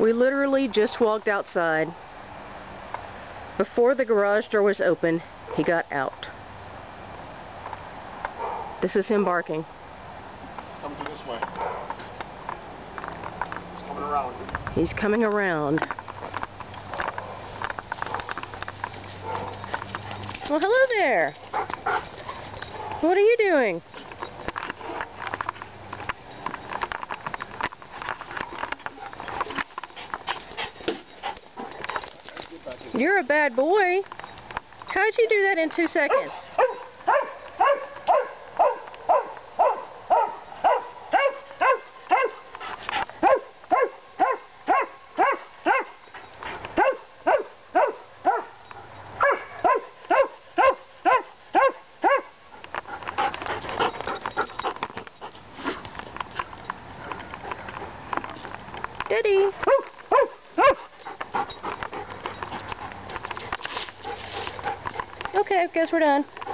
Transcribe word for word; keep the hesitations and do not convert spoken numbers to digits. We literally just walked outside. Before the garage door was open, he got out. This is him barking. Come to this way. He's coming around. He's coming around. Well, hello there. What are you doing? You're a bad boy. How'd you do that in two seconds? Daddy. Okay, I guess we're done.